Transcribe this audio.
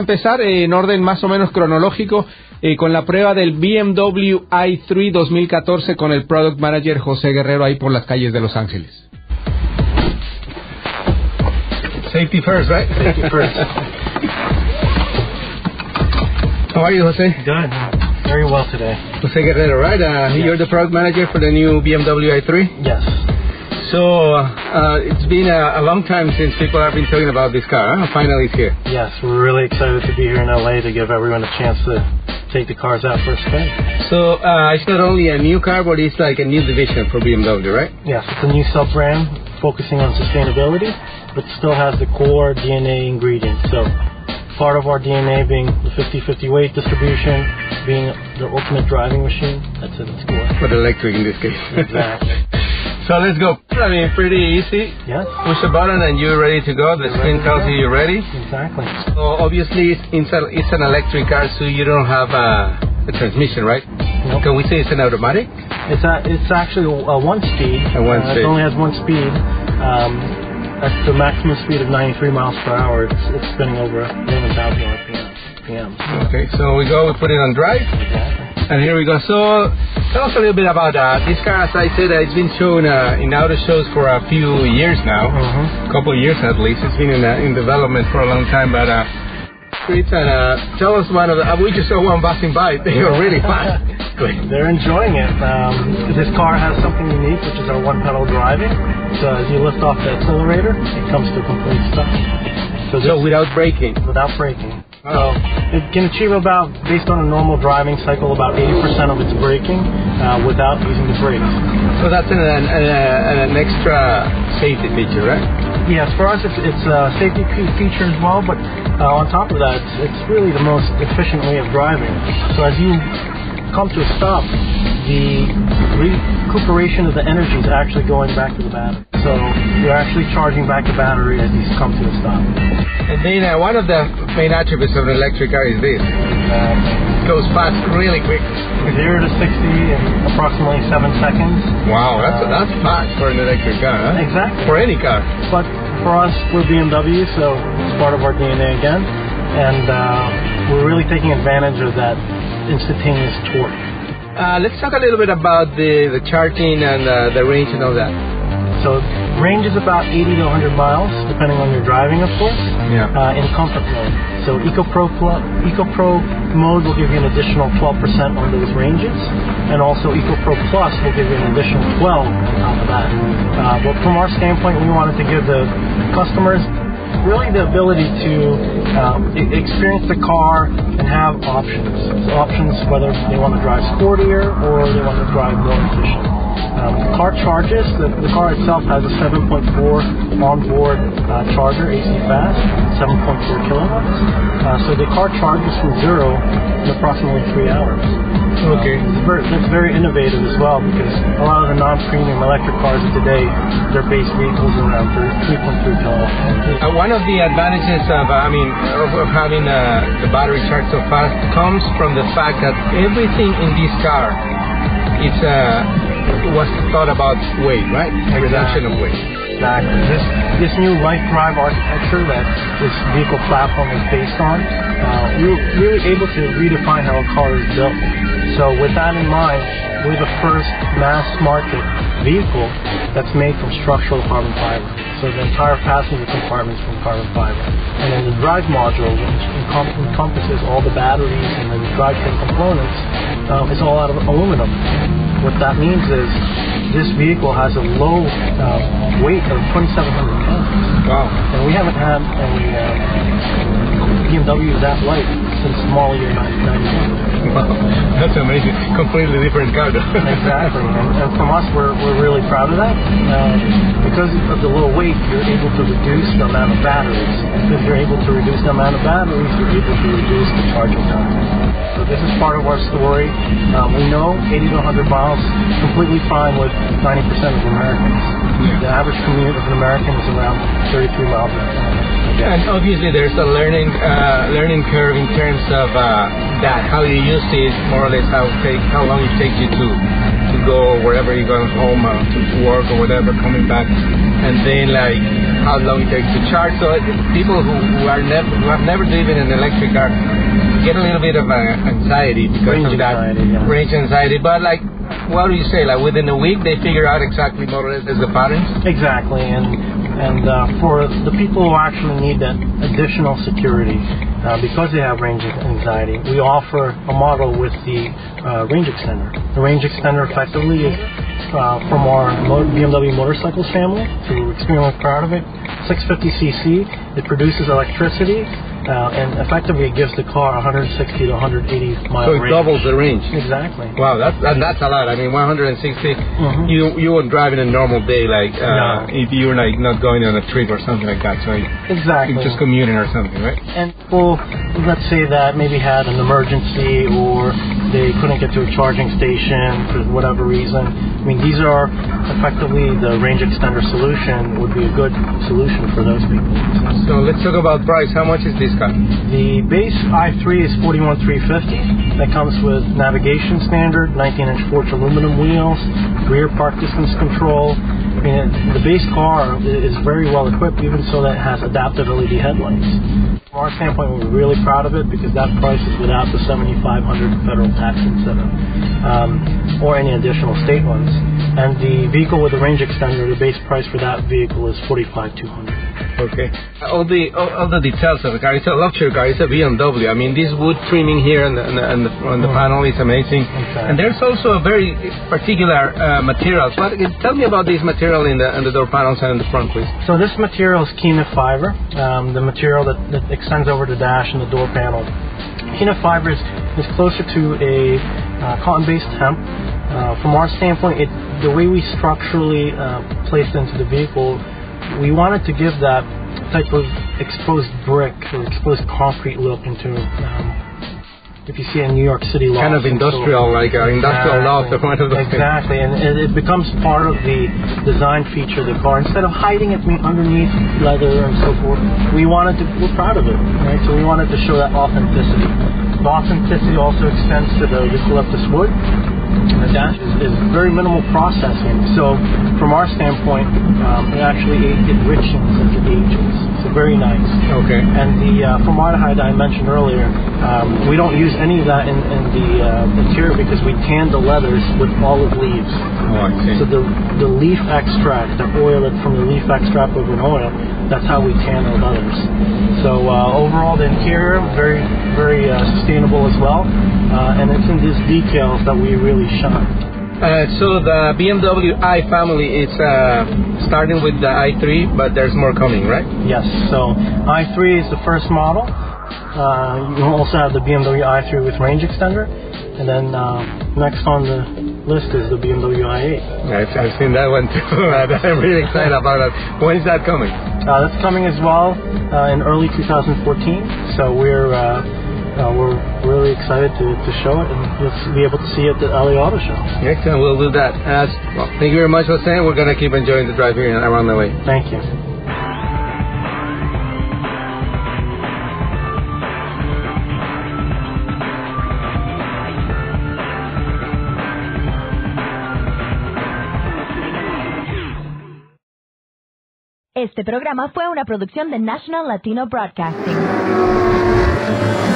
Empezar en orden más o menos cronológico con la prueba del BMW i3 2014 con el Product Manager José Guerrero ahí por las calles de Los Ángeles. Safety first, right? Safety first. How are you, José? Good. Very well today. José Guerrero, right? Yes. You're the Product Manager for the new BMW i3? Yes. So, it's been a long time since people have been talking about this car. Huh? Finally it's here. Yes, we're really excited to be here in LA to give everyone a chance to take the cars out for a spin. So, it's not only a new car, but it's like a new division for BMW, right? Yes, it's a new sub-brand focusing on sustainability, but still has the core DNA ingredients. So, part of our DNA being the 50-50 weight distribution, being the ultimate driving machine. That's it, it's cool. But electric in this case. Exactly. So let's go. I mean, pretty easy. Yes. Push the button and you're ready to go. The screen tells you you're ready. Exactly. So obviously it's an electric car, so you don't have a transmission, right? Nope. Can we say it's an automatic? It's actually a one-speed. A one-speed. It only has one speed. At the maximum speed of 93 miles per hour, it's spinning over 11,000 RPM. Okay, so we go, we put it on drive, and here we go. So, tell us a little bit about this car. As I said, it's been shown in auto shows for a few years now, a couple of years at least. It's been in development for a long time, but tell us one of the. We just saw one busing by. They were really fast. They're enjoying it. This car has something unique, which is our one-pedal driving. So as you lift off the accelerator, it comes to a complete stop. So without braking? Without braking. So it can achieve about, based on a normal driving cycle, about 80% of its braking without using the brakes. So that's an extra safety feature, right? Yes, for us it's a safety feature as well, but on top of that, it's really the most efficient way of driving. So as you come to a stop, the recuperation of the energy is actually going back to the battery. So you're actually charging back the battery as you come to a stop. And then one of the main attributes of an electric car is this. It goes fast really quick. 0 to 60 in approximately 7 seconds. Wow, that's fast for an electric car, huh? Exactly. For any car. But for us, we're BMW, so it's part of our DNA again. And we're really taking advantage of that instantaneous torque. Let's talk a little bit about the charging and the range and all that. So range is about 80 to 100 miles, depending on your driving, of course, in comfort mode. So EcoPro mode will give you an additional 12% on those ranges, and also EcoPro Plus will give you an additional 12 on top of that. But from our standpoint, we wanted to give the customers really the ability to experience the car and have options. So options whether they want to drive sportier or they want to drive more efficient. The car charges, the car itself has a 7.4 onboard charger, AC fast, 7.4 kilowatts. So the car charges from zero in approximately 3 hours. Okay. That's very innovative as well, because a lot of the non-premium electric cars today, their base vehicles are around 3.3 kilowatts. One of the advantages of having the battery charge so fast comes from the fact that everything in this car was thought about weight, right? Exactly. Reduction of weight. Exactly. This new Life Drive architecture that this vehicle platform is based on, we were really able to redefine how a car is built. So with that in mind, we're the first mass market vehicle that's made from structural carbon fiber. So the entire passenger compartment is from carbon fiber. And then the drive module, which encompasses all the batteries and the drivetrain components, is all out of aluminum. What that means is this vehicle has a low weight of 2,700 pounds. Wow. And we haven't had a BMW that light since model year 1991. Wow, that's amazing. Completely different car. Exactly. And from us, we're really proud of that. Because of the low weight, you're able to reduce the amount of batteries. If you're able to reduce the amount of batteries, you're able to reduce the charging time. So this is part of our story. We know 80 to 100 miles is completely fine with 90% of Americans. Yeah. The average commute of an American is around 33 miles an hour. And obviously there's a learning curve in terms of how you use it, more or less how long it takes you to you go, wherever you're going home to work or whatever, coming back, and then like how long it takes to charge. So people who have never driven an electric car get a little bit of anxiety because of that range anxiety. But like, what do you say? Like within a week, they figure out exactly more or less as the patterns. Exactly, and for the people who actually need that additional security because they have range anxiety, we offer a model with the range extender. The range extender effectively is from our BMW motorcycles family, so we're extremely proud of it. 650cc, it produces electricity. And effectively, it gives the car 160 to 180 mile range. So it doubles the range. Exactly. Wow, that's a lot. I mean, 160. Mm-hmm. You wouldn't drive in a normal day, like if you're like not going on a trip or something like that. So exactly. You're just commuting or something, right? And well, let's say that maybe had an emergency or they couldn't get to a charging station for whatever reason. I mean, these are effectively the range extender solution would be a good solution for those people. So let's talk about price. How much is this? The base i3 is $41,350. That comes with navigation standard, 19-inch forged aluminum wheels, rear park distance control. I mean, the base car is very well equipped, even so that it has adaptive LED headlights. From our standpoint, we're really proud of it because that price is without the $7,500 federal tax incentive or any additional state ones. And the vehicle with the range extender, the base price for that vehicle is $45,200. Okay. All the details of the car. It's a luxury car. It's a BMW. I mean, this wood trimming here on the panel is amazing. Okay. And there's also a very particular material. But tell me about this material in the door panels and in the front, please. So this material is kenaf fiber, the material that extends over the dash and the door panel. Kenaf fiber is closer to a cotton-based hemp. From our standpoint, the way we structurally placed into the vehicle, we wanted to give that type of exposed brick or exposed concrete look into, if you see in New York City loft. Kind of industrial, like an industrial loft or one of those. Exactly, and it becomes part of the design feature of the car. Instead of hiding it underneath leather and so forth, we're proud of it, right? So we wanted to show that authenticity. The authenticity also extends to the eucalyptus wood. The dash is very minimal processing, so from our standpoint, it actually enriches and it ages. So very nice. Okay. And the formaldehyde I mentioned earlier, we don't use any of that in the interior because we tan the leathers with olive leaves. Oh, I see. So the leaf extract, the oil from the leaf extract of an oil, that's how we tan the leathers. So overall, the interior very very sustainable as well, and it's in these details that we really. So the BMW i family is starting with the i3, but there's more coming, right? Yes, so i3 is the first model. You also have the BMW i3 with range extender, and then next on the list is the BMW i8. I've seen that one too. I'm really excited about it. When is that coming? That's coming as well in early 2014, so we're really excited to show it and let's be able to see it at the LA Auto Show. Excellent, we'll do that. Well, thank you very much, Jose. We're going to keep enjoying the drive here and around the way. Thank you. Este programa fue una producción de National Latino Broadcasting.